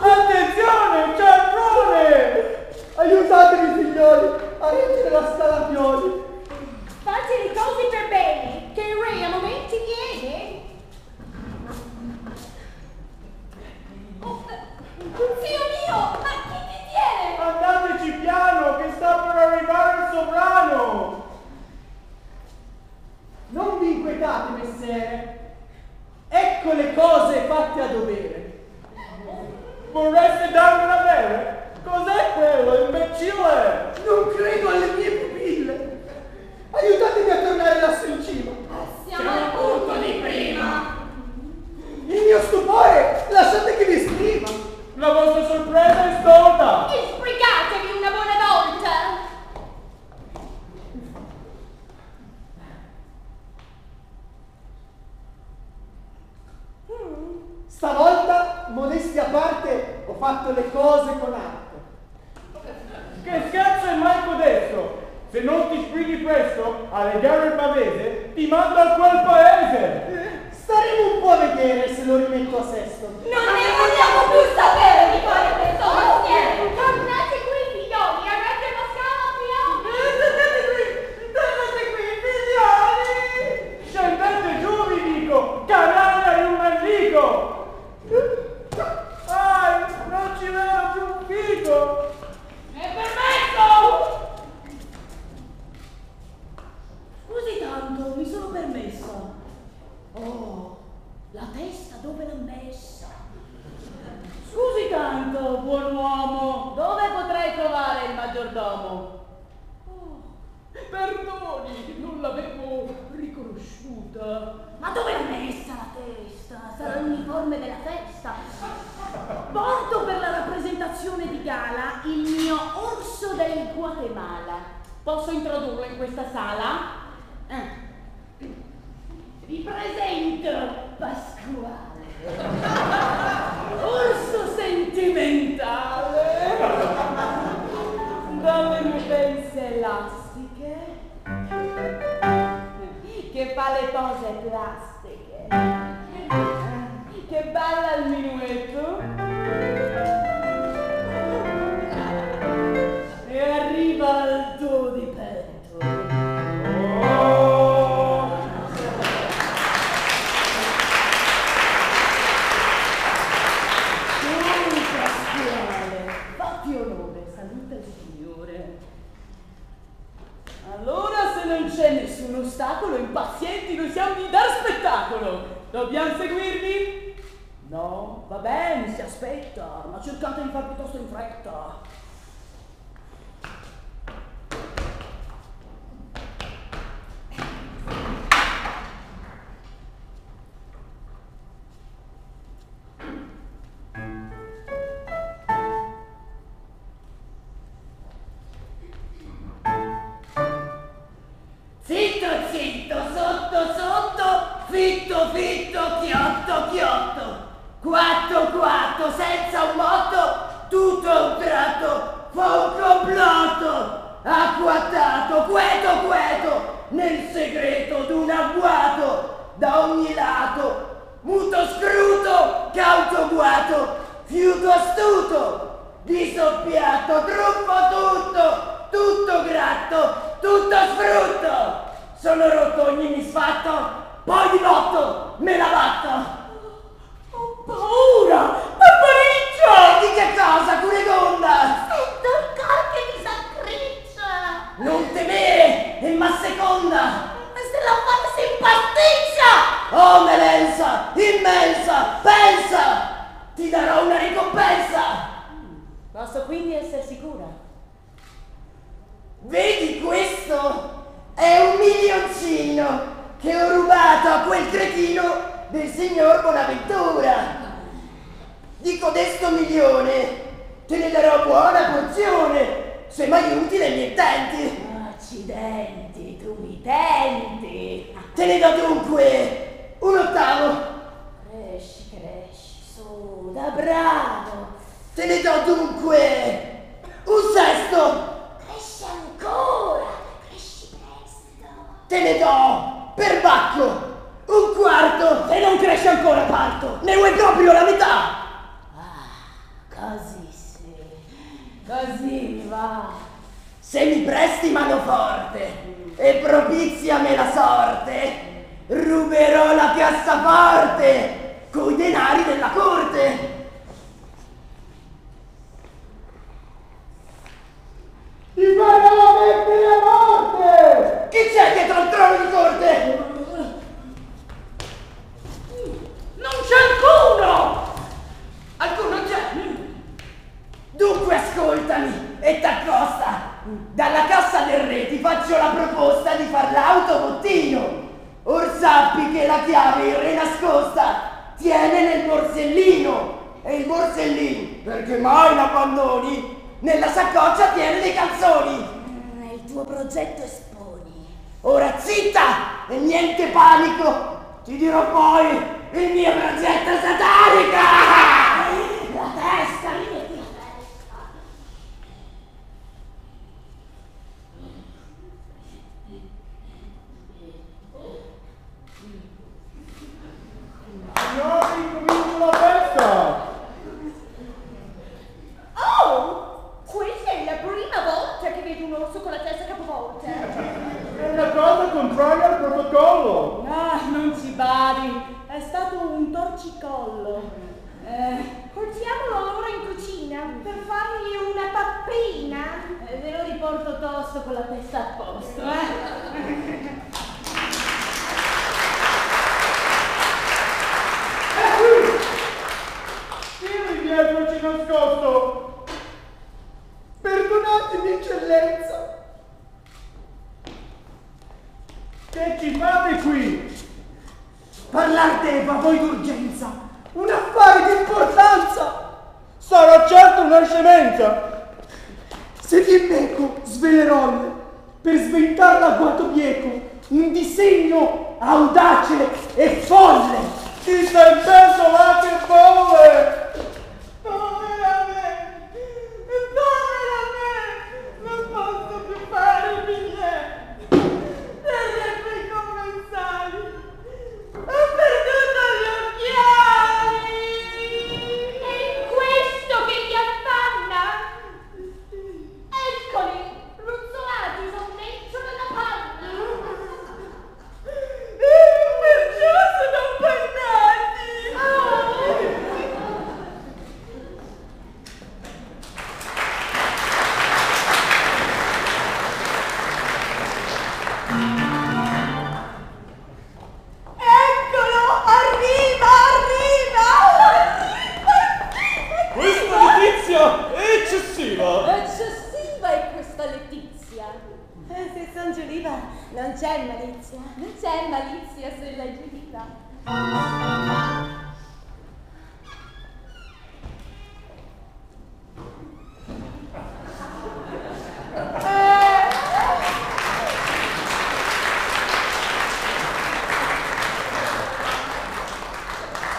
Attenzione, cialtrone! Aiutatemi signori a reggere la scala a pioli! Fate le cose per bene, che il re a momenti viene! Oh, zio mio, ma chi ti tiene? Andateci piano, che sta per arrivare il sovrano! Non vi inquietate, messere! Ecco le cose fatte a dovere! Vorreste darmi una bere? Cos'è quello, imbecille? Non credo alle mie pupille! Aiutatemi a tornare lassù in cima! Siamo al punto di prima! Il mio stupore, lasciate che vi esprima! La vostra sorpresa è storta! E sbrigatevi una buona volta! Mm. Stavolta, modestia a parte, ho fatto le cose con arte. Che scherzo è mai codesto? Se non ti sprighi presto a legare il pavese, ti mando a quel paese! Staremo un po' a vedere se lo rimetto a sesto. Non ne vogliamo più sapere di fare questo mestiere! Tornate qui, figlioli, avete la scala a pioli! Tornate qui, tornate qui, figlioli! Scendete giù, vi dico, canaglia in un mandico! Ah, non ci vedo più un figo! È permesso! Così tanto, mi sono permessa. Oh, la testa dove l'ha messa? Scusi tanto, buon uomo, dove potrei trovare il maggiordomo? Oh, perdoni, non l'avevo riconosciuta. Ma dove l'ha messa la testa? Sarà l'uniforme della festa. Porto per la rappresentazione di gala il mio orso del Guatemala. Posso introdurlo in questa sala? Eh. Vi presento Pasquale, orso sentimentale, dalle mutenze elastiche, che fa le pose plastiche, che balla il minuetto e arriva al do di petto. Allora, se non c'è nessun ostacolo, impazienti noi siamo di dar spettacolo. Dobbiamo seguirvi? No? Va bene, si aspetta, ma cercate di far piuttosto in fretta. Zitto, zitto, sotto, sotto, fitto, fitto, chiotto, chiotto. Quattro quattro, senza un motto, tutto un tratto, fa un complotto. Acquattato, queto queto, nel segreto d'un agguato, da ogni lato, muto scruto, cauto guato, fiuto astuto, di soppiatto, truffo tutto, tutto gratto, tutto sfrutto. Sono rotto ogni misfatto, poi di botto me la batto. Ho paura, papariccio! Di che cosa, Cunegonda? Sento il cor che mi s'accriccia! Non temere, e ma seconda! E se la fate si impasticcia! Oh, melenza, immensa, pensa! Ti darò una ricompensa! Posso quindi essere sicura? Vedi questo? È un milioncino che ho rubato a quel cretino del signor Bonaventura. Di codesto milione te ne darò buona porzione, se mai utile ai miei intenti. Accidenti, tu mi tenti. Te ne do dunque un ottavo. Cresci, cresci, su, da bravo. Te ne do dunque un sesto. Cresci ancora, cresci presto. Te ne do per bacco un quarto, e non cresce ancora parto, ne vuoi proprio la metà? Ah, così sì, così va. Se mi presti manoforte e propizia me la sorte, ruberò la piazzaforte coi denari della corte. Ti farò mettere la morte! Chi c'è dietro il trono di corte? Non c'è alcuno! Alcuno c'è! Dunque ascoltami e t'accosta! Dalla cassa del re ti faccio la proposta di far l'autobottino! Or sappi che la chiave il re nascosta tiene nel borsellino! E il borsellino, perché mai l'abbandoni, nella saccoccia tiene dei calzoni! Mm, il tuo progetto esponi! Ora zitta e niente panico! Ti dirò poi il mio progetto satanico! La testa mia, la testa! Signori, comincia la festa! Oh! Questa è la prima volta che vedo un orso con la testa capovolta! È una cosa contraria al protocollo! Ah, non ci badi! È stato un torcicollo. Eh, portiamolo allora in cucina per fargli una pappina. Eh, ve lo riporto tosto con la testa a posto. Eh? Tiri dietro ci nascosto. Perdonatemi, eccellenza. Che ci fate qui? Parlar deva voi d'urgenza, un affare di importanza. Sarà certo una scemenza. Se vi becco, svelerò per sventarla a guato bieco un disegno audace e folle. Ti sei preso là che folle! Povera me! Povera me! Non posso più fare il biglietto! Terrebbe i commensali! Ho perduto gli occhiali! È questo che ti affanna? Eccoli, ruzzolati su un mezzola da panna! Perciò sono pannati! Oh. Eccessiva! Eccessiva è questa Letizia! Se son giuliva non c'è malizia, non c'è malizia se l'hai giuliva!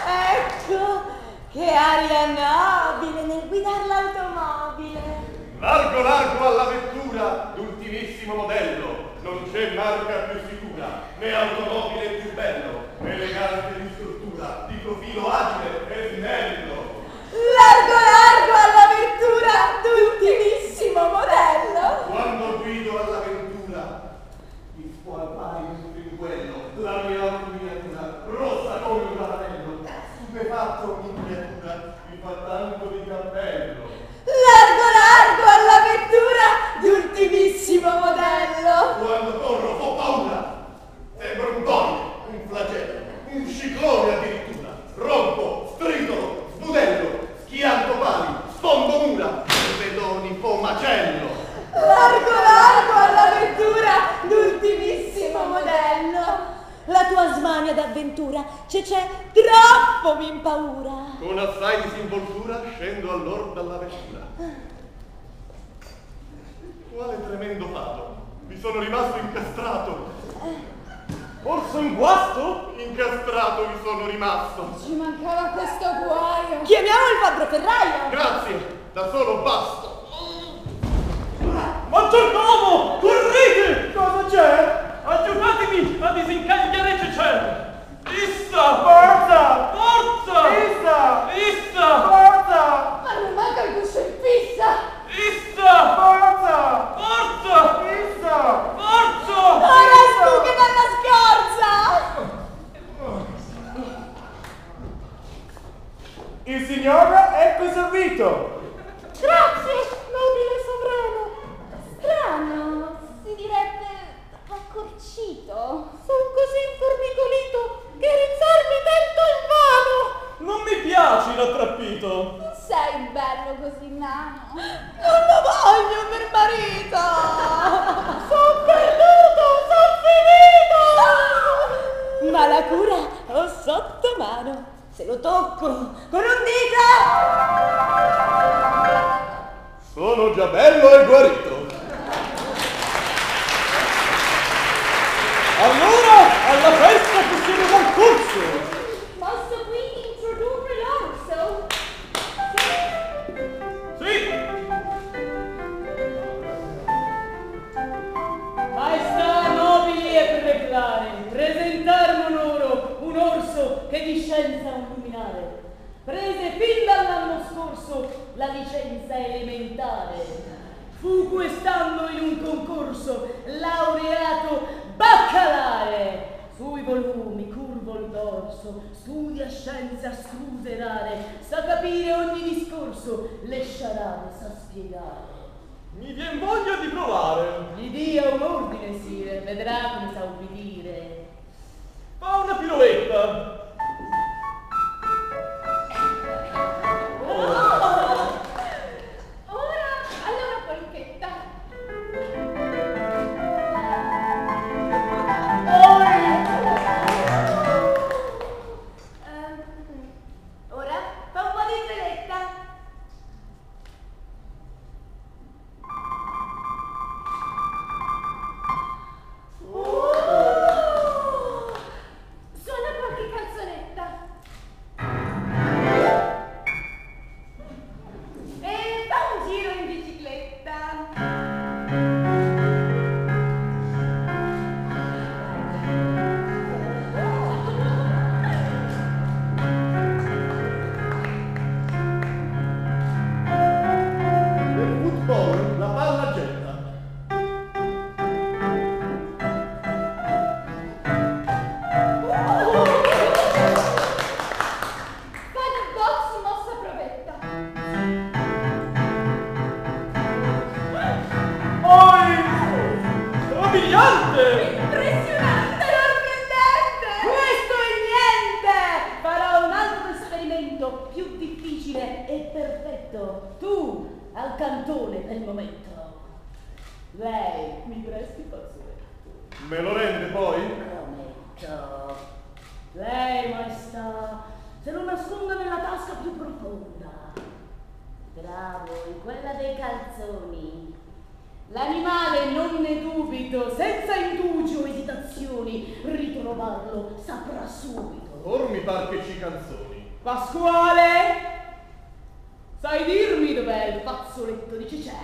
Ecco! che aria nobile nel guidare l'automobile! Largo largo alla vettura, l'ultimissimo modello, non c'è marca più sicura, né automobile più bello, elegante di struttura, di profilo agile e snello! Largo largo alla vettura, l'ultimissimo modello! Quando guido alla vettura, mi squalpai un tringuello, la mia automiatura, rossa come un cappello, stupefatto in creatura, mi fa tanto di cappello! Largo largo alla vettura, l'ultimissimo modello! Quando corro ho paura, sembro un tonno, un flagello, un ciclone addirittura, rompo, stridolo, sbudello, schianto pali, sfondo mura, pedoni po' macello. Largo largo alla vettura, l'ultimissimo modello. La tua smania d'avventura, c'è c'è, troppo mi impaura. Con assai disinvoltura scendo allor dalla vettura. Quale tremendo fato, mi sono rimasto incastrato. Forse un guasto? Incastrato mi sono rimasto. Ci mancava questo guaio. Chiamiamo il padre ferraio. Grazie, da solo basto. Maggiordomo, correte! Cosa c'è? Aiutatemi a disincagliare Cecel. Issa, forza, forza! Issa, issa, forza! Ma non manca il guscio in pizza! Issa, forza, forza! Issa, forza! Ora tu che bella scorza! Il signore è preservito! Grazie, nobile sovrano! Strano, si direbbe accorcito. Sono così informicolito che rizzarmi tento in vano. Non mi piaci l'attrappito. Non sei bello così nano. Non lo voglio per marito. Son perduto, son finito. Ma la cura ho sotto mano. Se lo tocco con un dito sono già bello e guarito. Allora, alla festa possiamo concorso! Posso quindi introdurre l'orso? Sì! Sì! Maestà nobili e preclari, presentarmi un oro, un orso che di scienza è un luminare. Prese fin dall'anno scorso la licenza elementare. Fu quest'anno in un concorso laureato baccalare. Sui volumi curvo il dorso, studia scienze astruse rare, sa capire ogni discorso, le sciarate sa spiegare. Mi vien voglia di provare. Gli dia un ordine, sire, vedrà come sa ubbidire. Fa una piroetta. Ritrovarlo saprà subito. Or mi par che ci canzoni. Pasquale! Sai dirmi dov'è il fazzoletto di Cecè?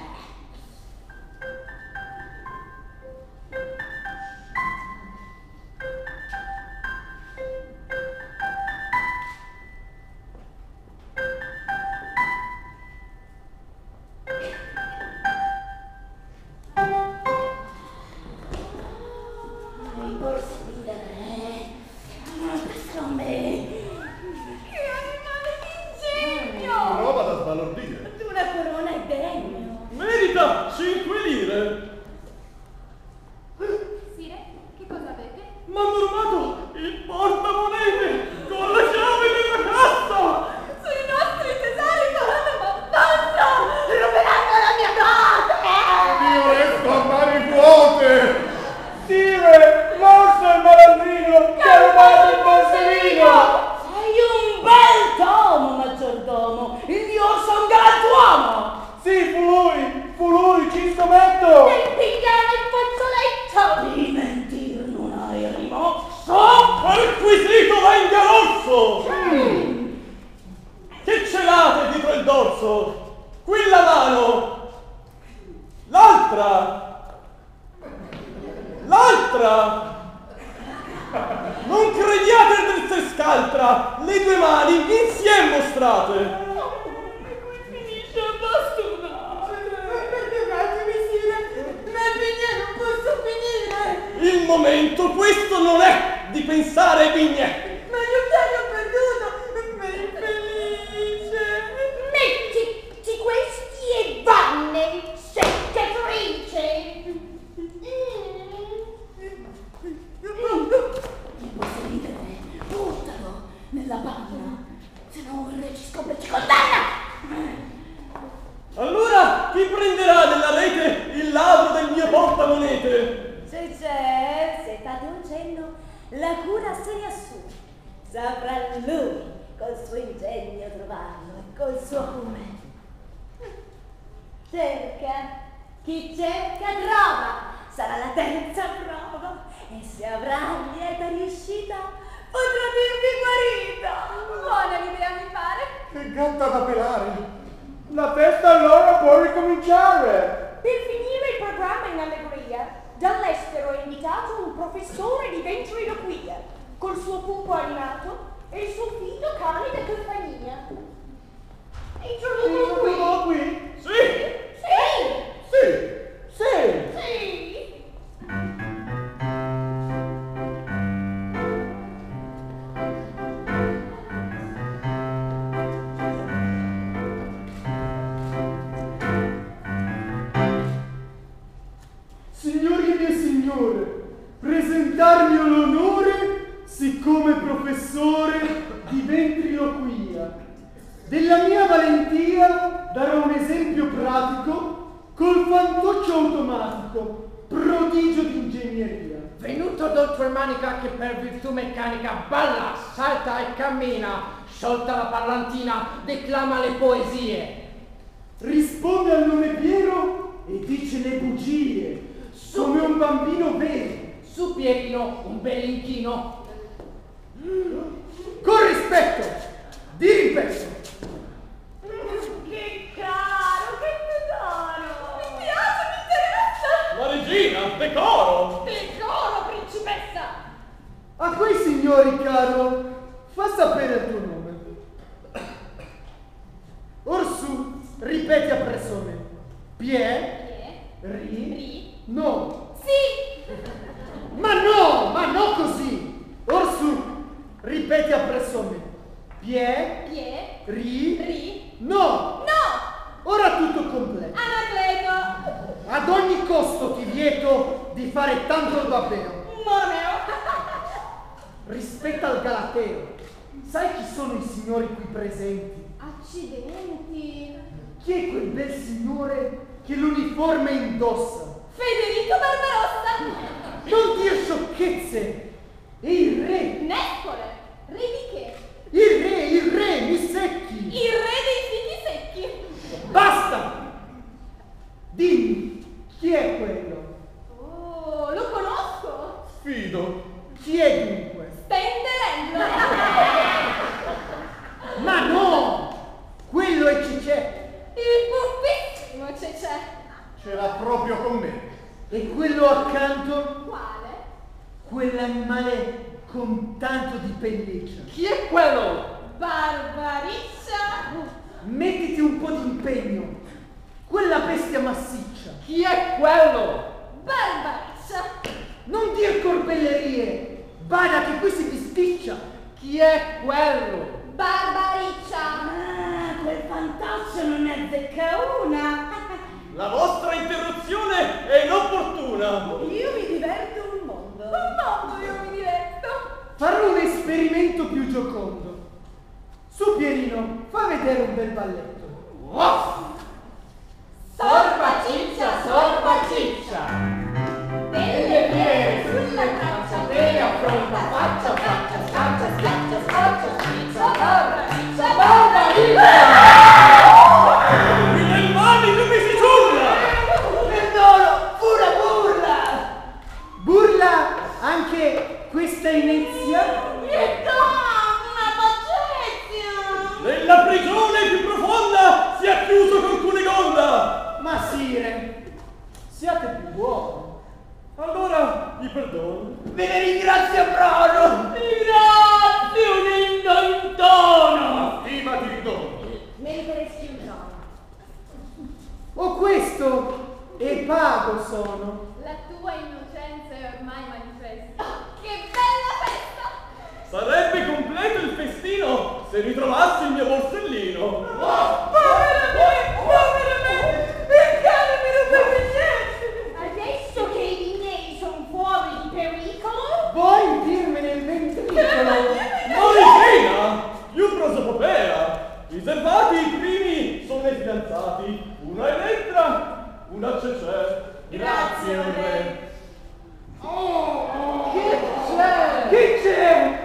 Quello io e Cicè. Il poppissimo Cicè. C'era proprio con me. E quello accanto? Quale? Quell'animale con tanto di pelliccia. Chi è quello? Barbariccia. Mettiti un po' di impegno. Quella bestia massiccia. Chi è quello? Barbariccia. Non dir corbellerie. Bada che qui si bisticcia. Chi è quello? Barbariccia. Ah, quel fantoccio non è zecca una. La vostra interruzione è inopportuna. Io mi diverto un mondo. Un mondo io mi diverto. Farò un esperimento più giocondo. Su Pierino, fa vedere un bel balletto. Wow! Sorba ciccia, sorba ciccia! Delle piede sulla traccia, della fronte, faccia, faccia, faccia, schiaccia, schiaccia, ciccia, sorba ciccia, sorba ciccia! Mi dai mani, non mi si giurla! Perdono, pura burla! Burla anche questa inezia? Nella prigione più profonda si è chiuso con Cunegonda! Ma sire, siate più buoni. Allora, vi perdono. Ve ne ringrazio, Bruno! Ringrazio un indono! Prima di ridoni. Meriteresti un dono. O questo e pago sono. La tua innocenza è ormai manifesta. Oh, che bella festa! Sarebbe completo il festino! Se ritrovassi il mio borsellino! Oh, povera me! Povera me! Perché mi rubavi il gesso? Adesso che i vinei sono fuori di pericolo? Vuoi dirmene il ventricolo? Moricina! Più prosopopea! Riservati i primi sono i fidanzati. Una Elettra, una Cecè. Grazie, re! Oh! Che c'è? Che c'è?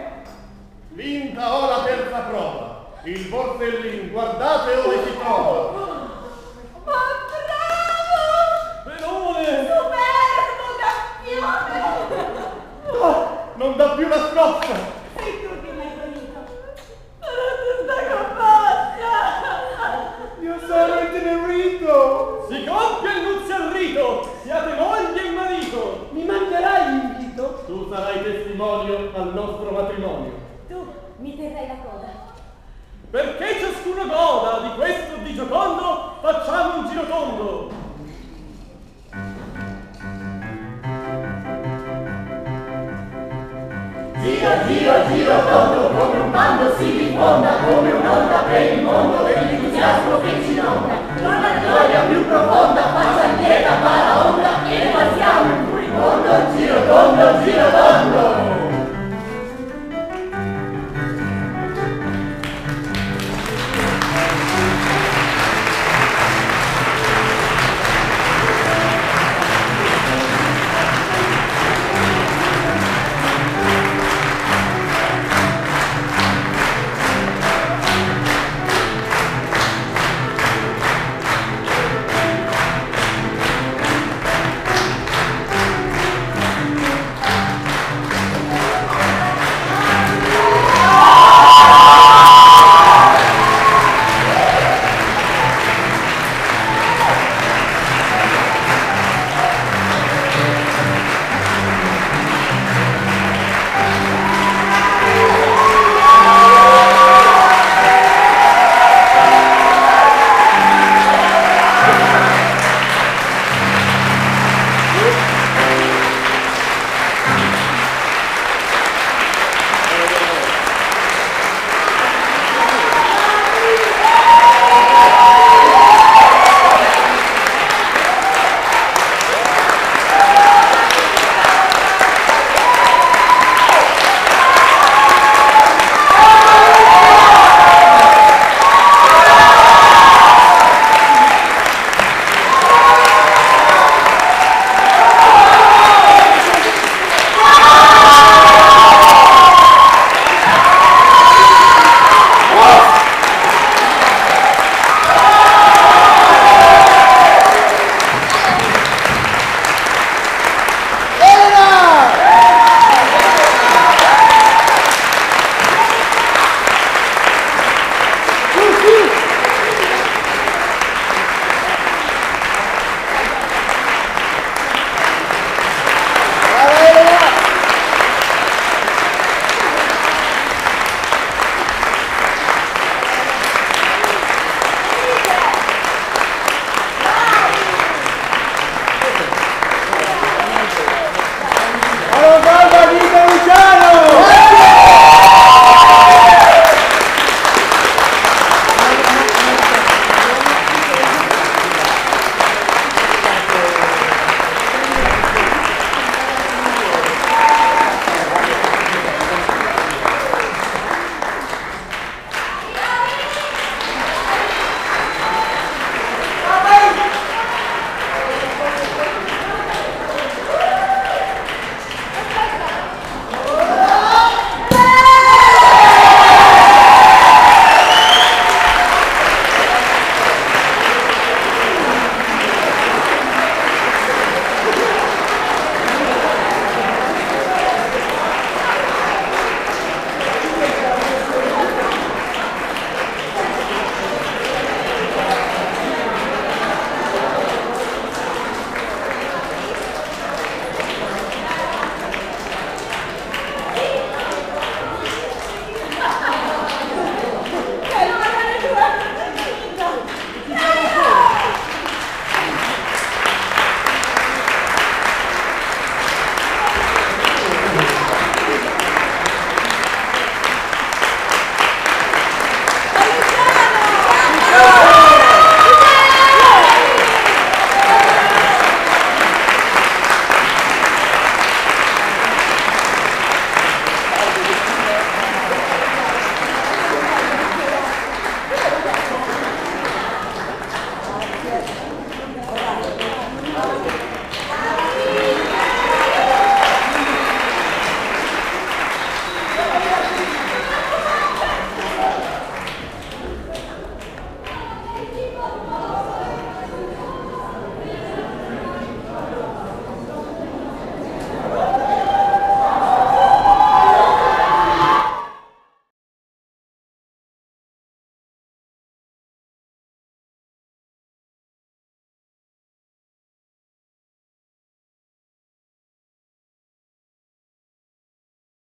Vinta ho la terza prova, il borsellino, guardate dove si trova! Ma bravo! Benone! Superbo campione! No, non dà più la scossa! Sei tu che mi hai dorito! Sono tutta composta! Io sono intenerito! Si compie l'unzia al rito! Siate moglie e marito! Mi manderai l'invito? Tu sarai testimonio al nostro matrimonio! Mi terrai la coda. Perché ciascuna goda di questo di giocondo facciamo un giro tondo. Giro, giro, giro tondo, come un bando si diffonda, come un'onda per il mondo, per l'entusiasmo che ci inonda. Con la gloria più profonda, faccia lieta, fa la onda, e ne passiamo in furibondo. Giro tondo, giro tondo.